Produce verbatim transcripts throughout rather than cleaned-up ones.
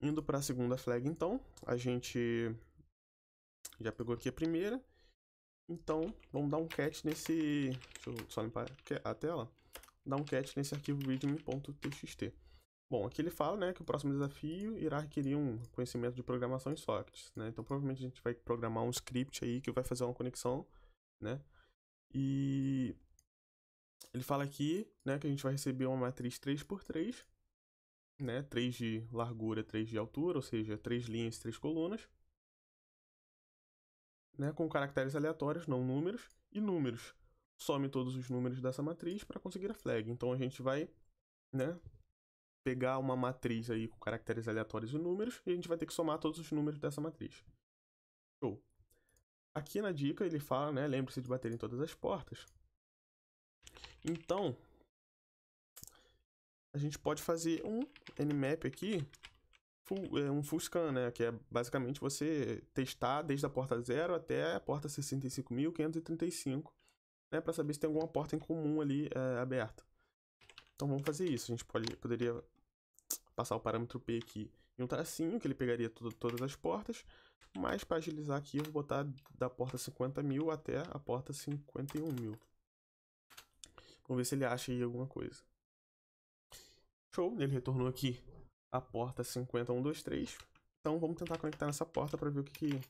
Indo para a segunda flag, então, a gente já pegou aqui a primeira. Então, vamos dar um cat nesse... Deixa eu só limpar a tela. Dar um cat nesse arquivo readme.txt. Bom, aqui ele fala, né, que o próximo desafio irá requerir um conhecimento de programação em sockets, né? Então, provavelmente a gente vai programar um script aí que vai fazer uma conexão, né? E ele fala aqui, né, que a gente vai receber uma matriz três por três, né, três de largura, três de altura, ou seja, três linhas e três colunas, né, com caracteres aleatórios, não números, e números. Some todos os números dessa matriz para conseguir a flag. Então, a gente vai, né, pegar uma matriz aí com caracteres aleatórios e números, e a gente vai ter que somar todos os números dessa matriz. Show! Aqui na dica ele fala, né, lembre-se de bater em todas as portas. Então, a gente pode fazer um nmap aqui, full, um full scan, né, que é basicamente você testar desde a porta zero até a porta sessenta e cinco mil quinhentos e trinta e cinco, né, para saber se tem alguma porta em comum ali é, aberta. Então vamos fazer isso, a gente pode, poderia passar o parâmetro P aqui em um tracinho, que ele pegaria tudo, todas as portas, mas para agilizar aqui eu vou botar da porta cinquenta mil até a porta cinquenta e um mil. Vamos ver se ele acha aí alguma coisa. Show, ele retornou aqui a porta cinquenta e um vinte e três. Então vamos tentar conectar nessa porta para ver o que, que,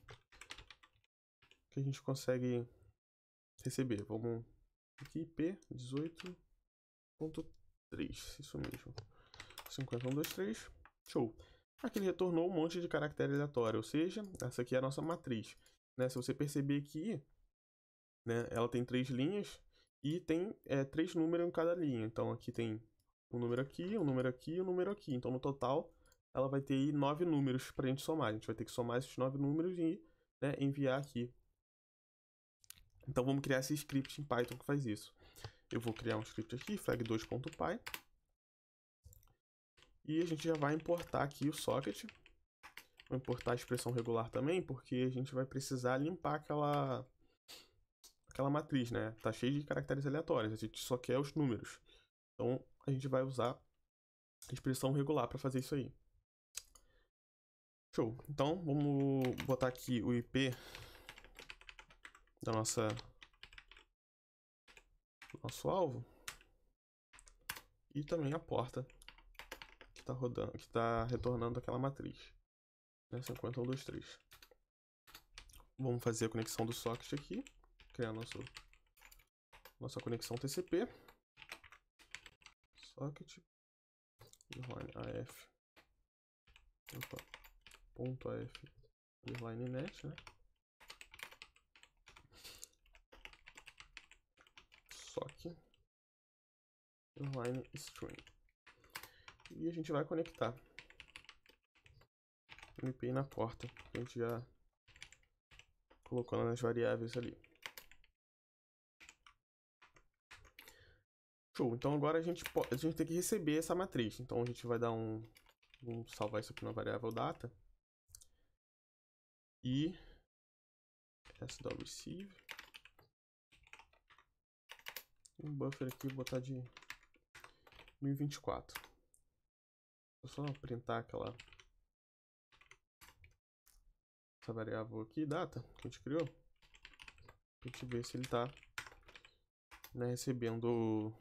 que a gente consegue receber. Vamos aqui, P dezoito ponto três. três, isso mesmo, cinquenta e um vinte e três, show. Aqui ele retornou um monte de caractere aleatório, ou seja, essa aqui é a nossa matriz, né? Se você perceber aqui, né, ela tem três linhas e tem é, três números em cada linha. Então aqui tem um número aqui, um número aqui, um número aqui. Então no total ela vai ter aí nove números para a gente somar. A gente vai ter que somar esses nove números e, né, enviar aqui. Então vamos criar esse script em Python que faz isso. Eu vou criar um script aqui, flag dois ponto py. E a gente já vai importar aqui o socket. Vou importar a expressão regular também, porque a gente vai precisar limpar aquela, aquela matriz, né? Tá cheio de caracteres aleatórios, a gente só quer os números. Então, a gente vai usar a expressão regular para fazer isso aí. Show! Então, vamos botar aqui o I P da nossa... nosso alvo e também a porta que está rodando, que está retornando aquela matriz, né? cinquenta e um vinte e três. Vamos fazer a conexão do socket aqui, criar nosso nossa conexão T C P socket af opa, ponto af net, né? Socket inline string. E a gente vai conectar o I P na porta que a gente já colocou nas variáveis ali. Show. Então agora a gente, a gente tem que receber essa matriz. Então a gente vai dar um, um salvar isso aqui na variável data e s.receive. Um buffer aqui, vou botar de mil e vinte e quatro. Vou só printar aquela essa variável aqui, data, que a gente criou. Pra gente ver se ele tá, né, recebendo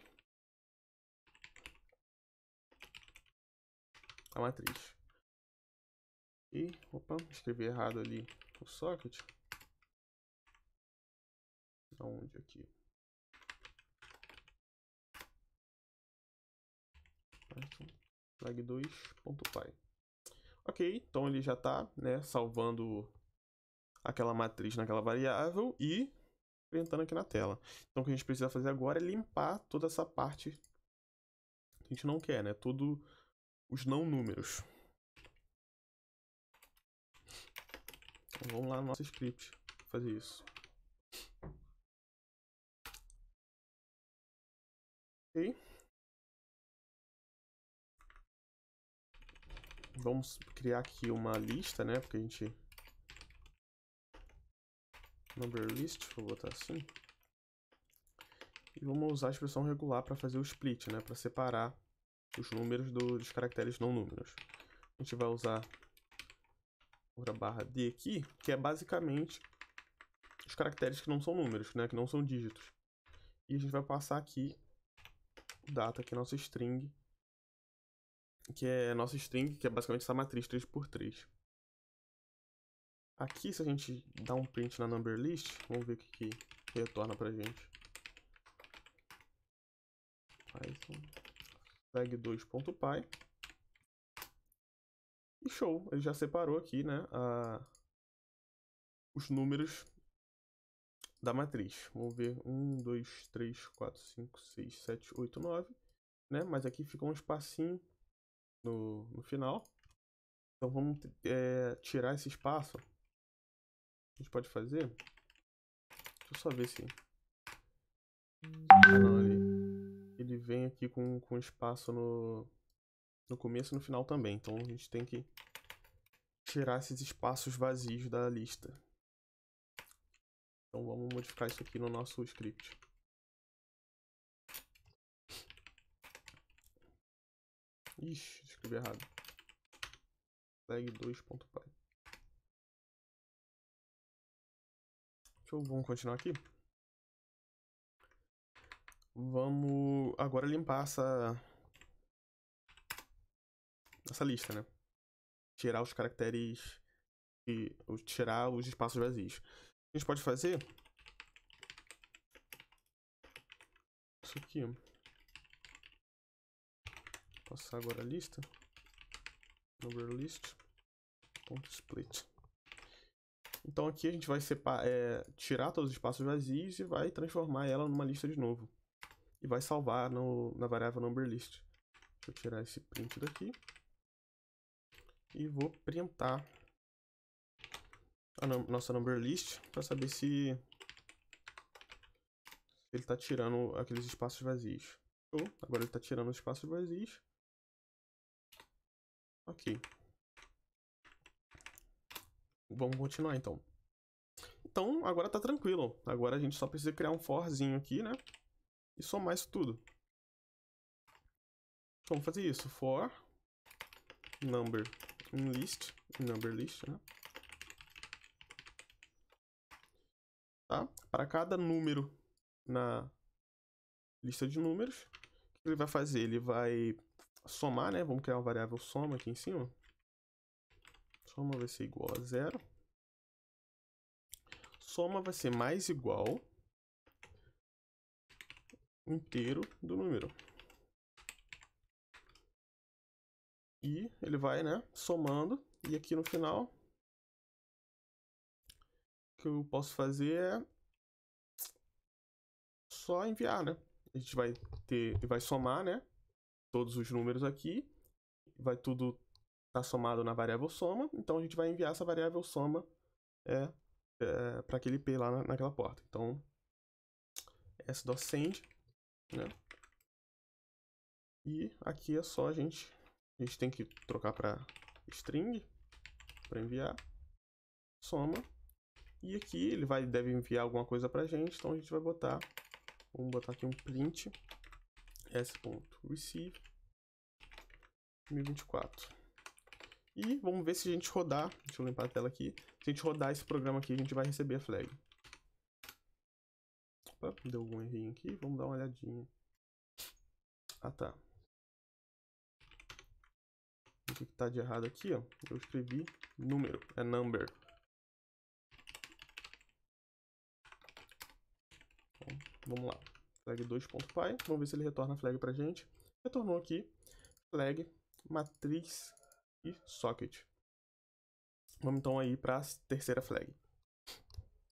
a matriz. E, opa, escrevi errado ali o socket. Aonde aqui? flag dois ponto py. Ok, então ele já está, né, salvando aquela matriz naquela variável e printando aqui na tela. Então o que a gente precisa fazer agora é limpar toda essa parte que a gente não quer, né? Todos os não números. Então, vamos lá no nosso script fazer isso. Ok. Vamos criar aqui uma lista, né? Porque a gente... number list, vou botar assim. E vamos usar a expressão regular para fazer o split, né? Para separar os números dos caracteres não números. a gente vai usar outra barra D aqui, que é basicamente os caracteres que não são números, né? Que não são dígitos. E a gente vai passar aqui o data, que é nossa string, que é nossa string, que é basicamente essa matriz três por três. Aqui, se a gente dar um print na number list, vamos ver o que, que retorna pra gente. Python flag dois ponto py. E show, ele já separou aqui, né, a... os números da matriz. Vamos ver, um, dois, três, quatro, cinco, seis, sete, oito, nove, né, mas aqui ficou um espacinho no, no final. Então vamos é, tirar esse espaço. A gente pode fazer, deixa eu só ver se ah, não, ele, ele vem aqui com, com espaço no... no começo e no final também, então a gente tem que tirar esses espaços vazios da lista. Então vamos modificar isso aqui no nosso script. Ixi, escrevi errado. flag dois ponto py. Deixa eu, vamos continuar aqui. Vamos agora limpar essa... essa lista, né? Tirar os caracteres e tirar os espaços vazios. A gente pode fazer isso aqui. Passar agora a lista. Number list. Split. Então aqui a gente vai separar, é, tirar todos os espaços vazios e vai transformar ela numa lista de novo. E vai salvar no, na variável number list. Deixa eu tirar esse print daqui. E vou printar a nossa number list para saber se ele está tirando aqueles espaços vazios. Ou agora ele está tirando os espaços vazios. Ok. Vamos continuar então. Então agora está tranquilo. Agora a gente só precisa criar um forzinho aqui, né? E somar isso tudo. Vamos fazer isso. For number list, number list, né? Tá? Para cada número na lista de números, o que ele vai fazer? Ele vai somar, né? Vamos criar uma variável soma aqui em cima. Soma vai ser igual a zero. Soma vai ser mais igual inteiro do número. E ele vai, né, somando. E aqui no final, o que eu posso fazer é só enviar, né? A gente vai ter, vai somar, né, todos os números aqui. Vai tudo estar tá somado na variável soma. Então a gente vai enviar essa variável soma é, é, para aquele P lá na, naquela porta. Então s.send, né? E aqui é só a gente... A gente tem que trocar para string, para enviar, soma, e aqui ele vai, deve enviar alguma coisa para a gente, então a gente vai botar, vamos botar aqui um print, s.receive, dois mil e vinte e quatro. E vamos ver se a gente rodar, deixa eu limpar a tela aqui, se a gente rodar esse programa aqui, a gente vai receber a flag. Opa, deu algum errinho aqui, vamos dar uma olhadinha. Ah, tá. O que está de errado aqui, ó, eu escrevi número, é number. Então, vamos lá, flag dois ponto py, vamos ver se ele retorna a flag pra gente. Retornou aqui, flag, matriz e socket. Vamos então aí para a terceira flag.